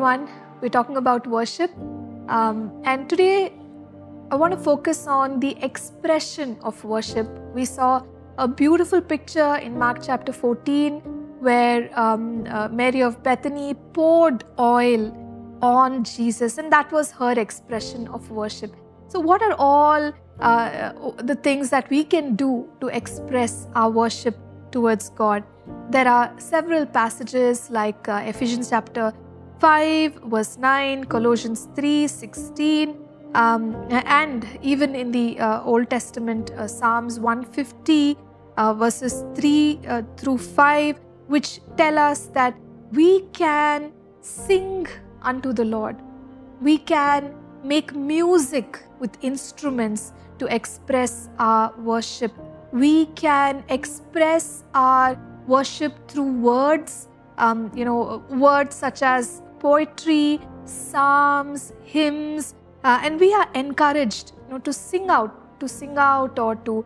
everyone. We're talking about worship. And today, I want to focus on the expression of worship. We saw a beautiful picture in Mark chapter 14 where Mary of Bethany poured oil on Jesus, and that was her expression of worship. So what are all the things that we can do to express our worship towards God? There are several passages like Ephesians chapter 5, verse 9, Colossians 3, 16, and even in the Old Testament, Psalms 150, verses 3 through 5, which tell us that we can sing unto the Lord. We can make music with instruments to express our worship. We can express our worship through words, words such as poetry, psalms, hymns, and we are encouraged, to sing out or to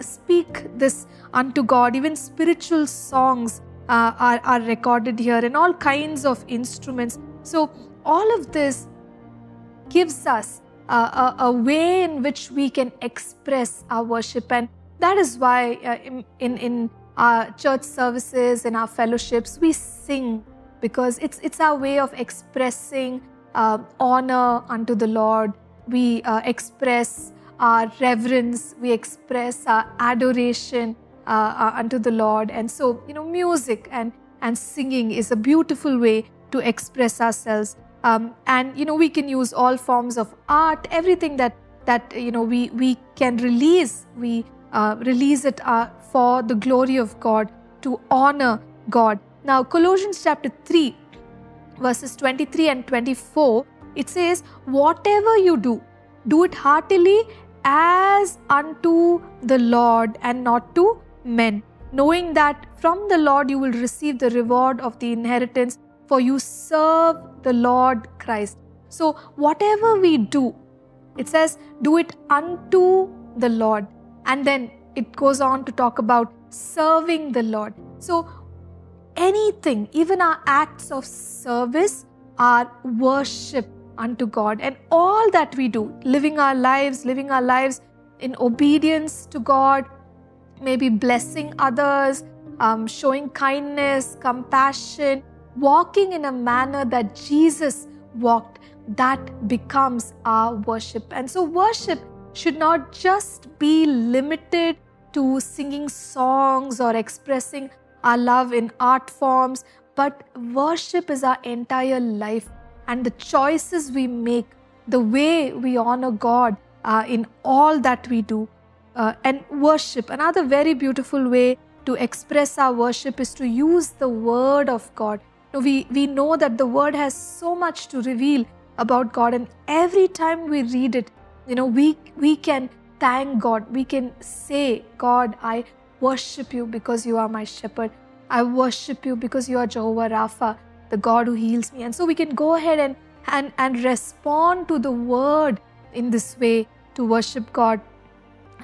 speak this unto God. Even spiritual songs are recorded here, and all kinds of instruments. So all of this gives us a way in which we can express our worship, and that is why in our church services, in our fellowships, we sing, because it's our way of expressing honor unto the Lord. We express our reverence, we express our adoration unto the Lord. And so, music and singing is a beautiful way to express ourselves. And we can use all forms of art, everything that we can release. We release it for the glory of God, to honor God. Now, Colossians chapter 3, verses 23 and 24, it says, "Whatever you do, do it heartily as unto the Lord and not to men, knowing that from the Lord you will receive the reward of the inheritance, for you serve the Lord Christ." So whatever we do, it says, do it unto the Lord. And then it goes on to talk about serving the Lord. So anything, even our acts of service, are worship unto God. And all that we do, living our lives in obedience to God, maybe blessing others, showing kindness, compassion, walking in a manner that Jesus walked, that becomes our worship. And so worship should not just be limited to singing songs or expressing our love in art forms, but worship is our entire life, and the choices we make, the way we honor God in all that we do. And worship, another very beautiful way to express our worship, is to use the Word of God. We know that the Word has so much to reveal about God, and every time we read it, we can thank God. We can say, "God, I worship you because you are my shepherd. I worship you because you are Jehovah Rapha, the God who heals me." And so we can go ahead and respond to the Word in this way to worship God.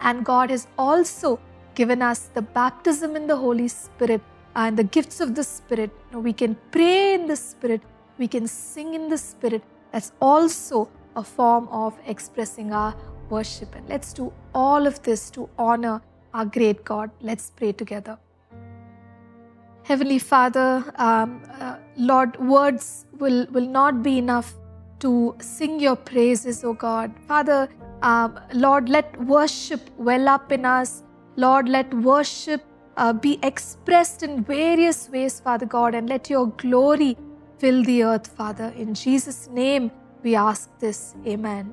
And God has also given us the baptism in the Holy Spirit and the gifts of the Spirit. We can pray in the Spirit, we can sing in the Spirit. That's also a form of expressing our worship. And let's do all of this to honor our great God. Let's pray together. Heavenly Father, Lord, words will not be enough to sing your praises, O God. Father, Lord, let worship well up in us. Lord, let worship be expressed in various ways, Father God, and let your glory fill the earth, Father. In Jesus' name, we ask this. Amen.